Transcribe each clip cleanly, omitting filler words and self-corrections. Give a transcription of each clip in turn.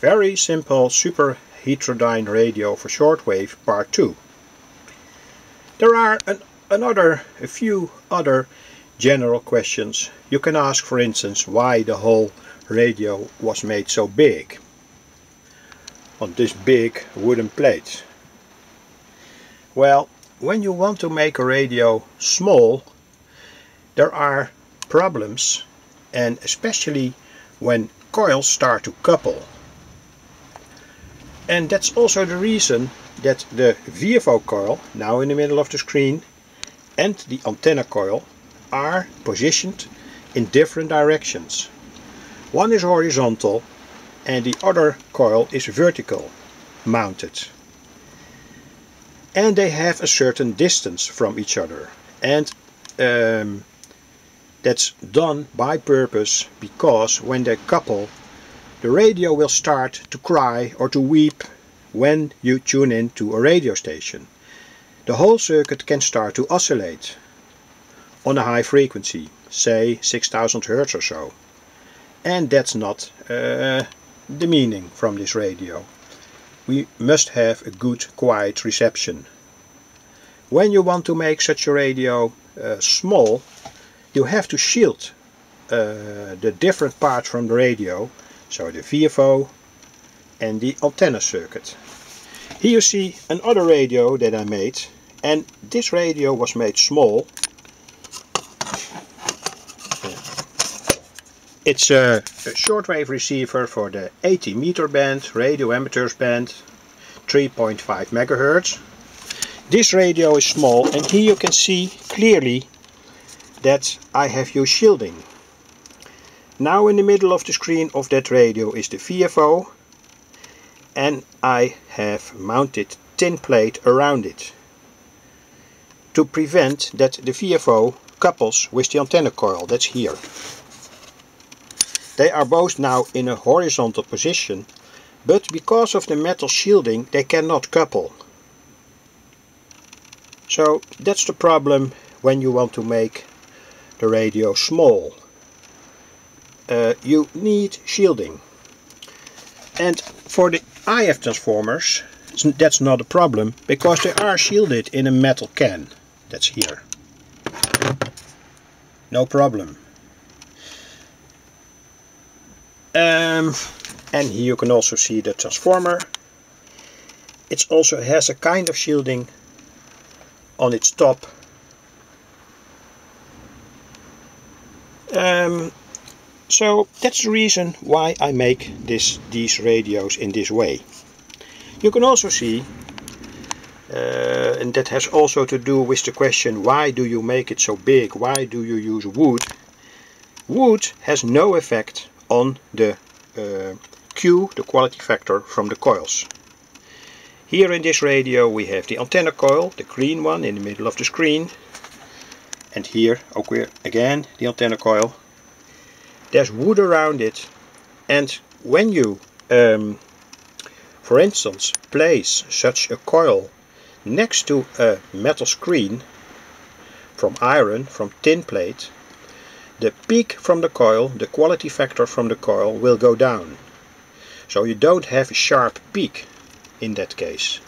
Very simple super heterodyne radio for shortwave part 2. There are a few other general questions you can ask. For instance, why the whole radio was made so big on this big wooden plate. Well, when you want to make a radio small, there are problems, and especially when coils start to couple. And that's also the reason that the VFO coil, now in the middle of the screen, and the antenna coil are positioned in different directions. One is horizontal and the other coil is vertical mounted. And they have a certain distance from each other, and that's done by purpose, because when they couple, the radio will start to cry or to weep when you tune in to a radio station. The whole circuit can start to oscillate on a high frequency, say 6000 Hz or so. And that's not the meaning from this radio. We must have a good quiet reception. When you want to make such a radio small, you have to shield the different parts from the radio, so the VFO and the antenna circuit. Here you see another radio that I made, and this radio was made small. It's a shortwave receiver for the 80 meter band, radio amateurs band, 3.5 MHz. This radio is small, and here you can see clearly that I have used shielding. Now in the middle of the screen of that radio is the VFO, and I have mounted tin plate around it to prevent that the VFO couples with the antenna coil. That's here. They are both now in a horizontal position, but because of the metal shielding they cannot couple. So that's the problem when you want to make the radio small. You need shielding. And for the IF transformers, that's not a problem, because they are shielded in a metal can. That's here. No problem. And here you can also see the transformer. It also has a kind of shielding on its top. So that's the reason why I make these radios in this way. You can also see, and that has also to do with the question, why do you make it so big? Why do you use wood? Wood has no effect on the Q, the quality factor, from the coils. Here in this radio we have the antenna coil, the green one in the middle of the screen. And here, again, the antenna coil. There's wood around it, and when you, for instance, place such a coil next to a metal screen from iron, from tin plate, the peak from the coil, the quality factor from the coil, will go down. So you don't have a sharp peak in that case.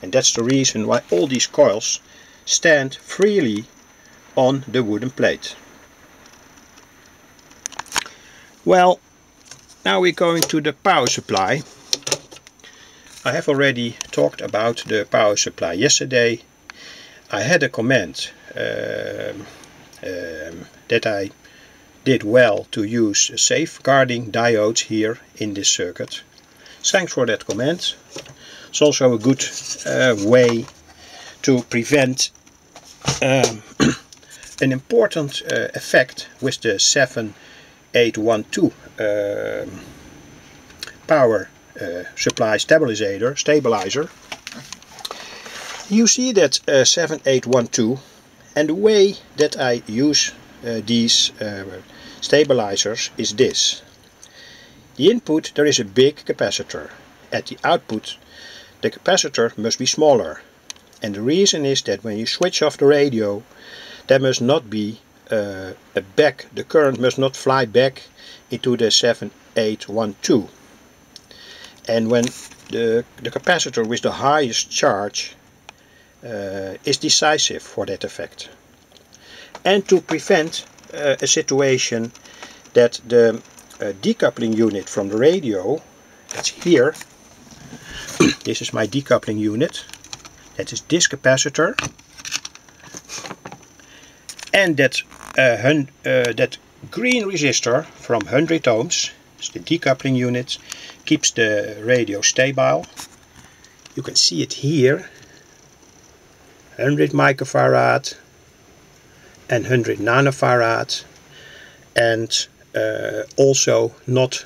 And that's the reason why all these coils stand freely on the wooden plate. Well, now we're going to the power supply. I have already talked about the power supply yesterday. I had a comment that I did well to use safeguarding diodes here in this circuit. Thanks for that comment. It's also a good way to prevent an important effect with the 7812 power supply stabilizer. You see that 7812, and the way that I use these stabilizers is this. The input, there is a big capacitor. At the output, the capacitor must be smaller. And the reason is that when you switch off the radio, there must not be the current must not fly back into the 7812 And when the capacitor with the highest charge is decisive for that effect. And to prevent a situation that the decoupling unit from the radio, that's here, this is my decoupling unit, that is this capacitor, and that, that green resistor from 100 ohms, it's the decoupling unit, keeps the radio stable. You can see it here, 100 microfarad and 100 nanofarad, and also not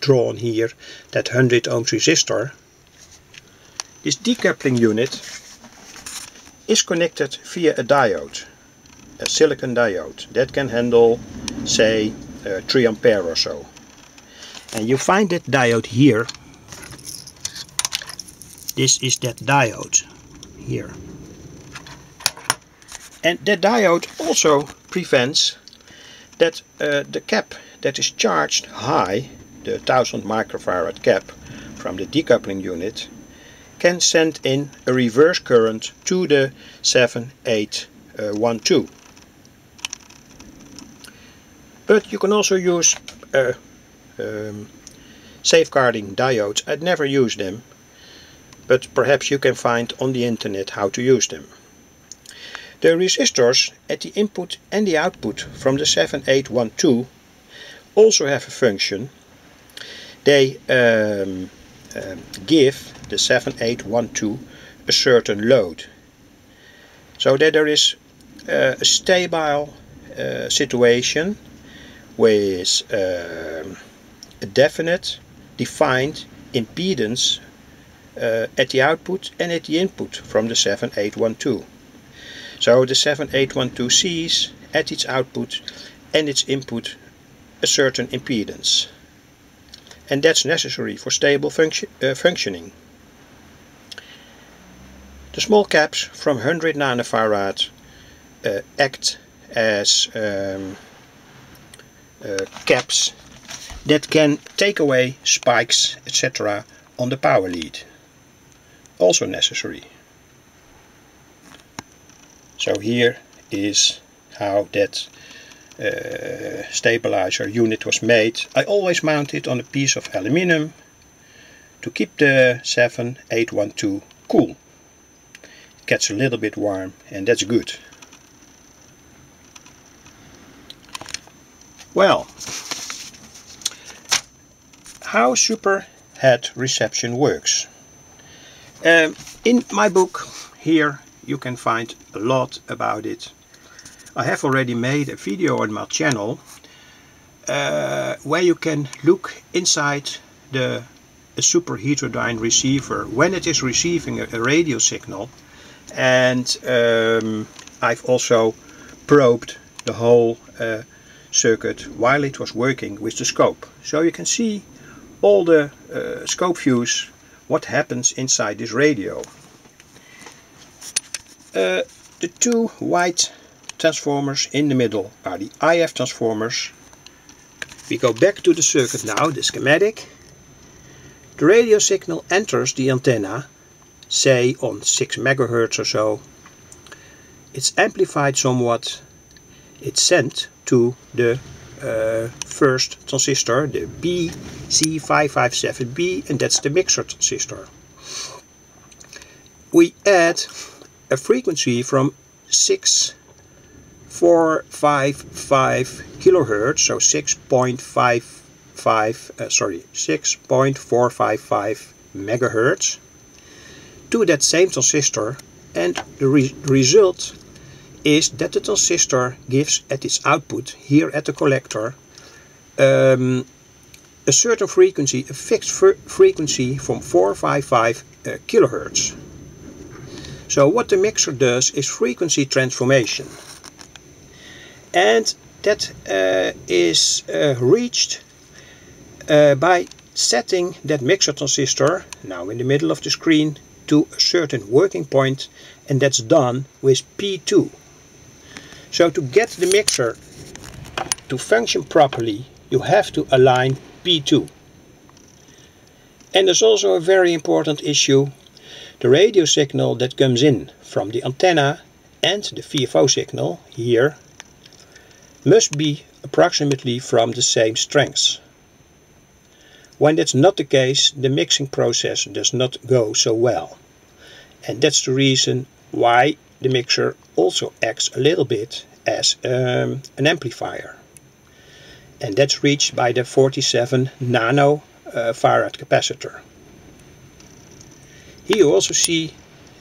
drawn here, that 100 ohms resistor. This decoupling unit is connected via a diode, a silicon diode, that can handle, say, 3 ampere or so. And you find that diode here. This is that diode here. And that diode also prevents that the cap that is charged high, the 1000 microfarad cap from the decoupling unit, can send in a reverse current to the 7812. But you can also use safeguarding diodes. I'd never use them, but perhaps you can find on the internet how to use them. The resistors at the input and the output from the 7812 also have a function. They give the 7812 a certain load, so that there is a stable situation with a definite, defined impedance at the output and at the input from the 7812. So the 7812 sees at its output and its input a certain impedance. And that's necessary for stable functioning. The small caps from 100 nanofarad act as caps that can take away spikes, etc. on the power lead. Also necessary. So here is how that stabilizer unit was made. I always mount it on a piece of aluminum to keep the 7812 cool. It gets a little bit warm, and that's good. Well, how superhead reception works. In my book here you can find a lot about it. I have already made a video on my channel where you can look inside the super heterodyne receiver when it is receiving a radio signal, and I've also probed the whole circuit while it was working with the scope. So you can see all the scope views, what happens inside this radio. The two white transformers in the middle are the IF transformers. We go back to the circuit now, the schematic. The radio signal enters the antenna, say on 6 MHz or so. It's amplified somewhat. It's sent to the first transistor, the BC557B, and that's the mixer transistor. We add a frequency from 6,455 kilohertz, so 6.455 megahertz to that same transistor, and the result is that the transistor gives at its output here at the collector a certain frequency, a fixed frequency from 455 kilohertz. So what the mixer does is frequency transformation. And that is reached by setting that mixer transistor, now in the middle of the screen, to a certain working point, and that's done with P2. So to get the mixer to function properly, you have to align P2. And there's also a very important issue: the radio signal that comes in from the antenna and the VFO signal here must be approximately from the same strengths. When that's not the case, the mixing process does not go so well. And that's the reason why the mixer also acts a little bit as an amplifier. And that's reached by the 47 nano farad capacitor. Here you also see,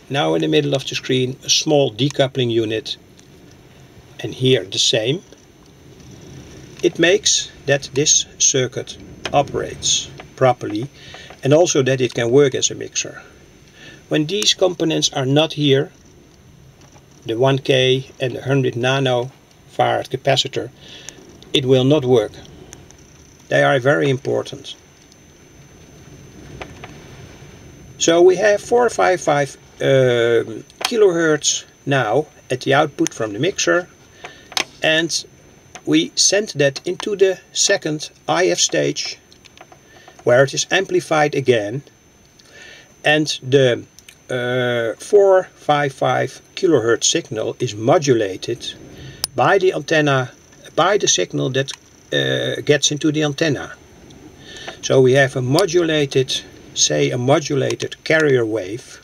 now in the middle of the screen, a small decoupling unit. And here the same. It makes that this circuit operates properly and also that it can work as a mixer. When these components are not here, the 1K and the 100 nano farad capacitor, it will not work. They are very important. So we have 455 kilohertz now at the output from the mixer, and we send that into the second IF stage, where it is amplified again, and the 455 kilohertz signal is modulated by the antenna, by the signal that gets into the antenna. So we have a modulated, say a modulated carrier wave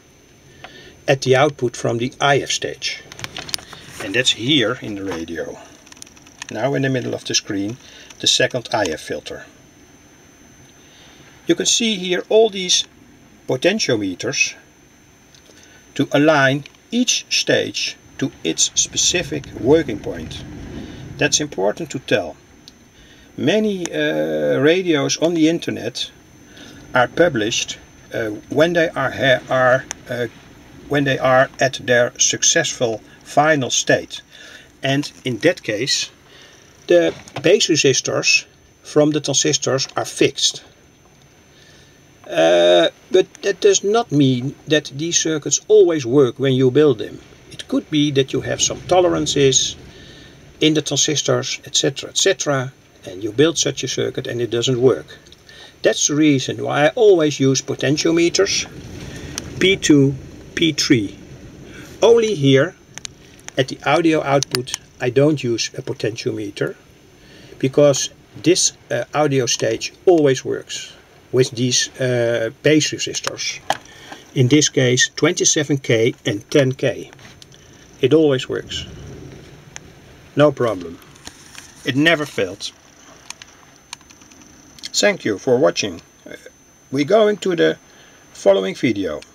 at the output from the IF stage. And that's here in the radio. Now in the middle of the screen, the second IF filter. You can see here all these potentiometers to align each stage to its specific working point. That's important to tell. Many radios on the internet are published when they are at their successful final state, and in that case the base resistors from the transistors are fixed. But that does not mean that these circuits always work when you build them. It could be that you have some tolerances in the transistors, etc., etc., and you build such a circuit and it doesn't work. That's the reason why I always use potentiometers P2, P3. Only here at the audio output I don't use a potentiometer, because this audio stage always works with these base resistors. In this case 27K and 10K. It always works. No problem. It never failed. Thank you for watching. We're going to the following video.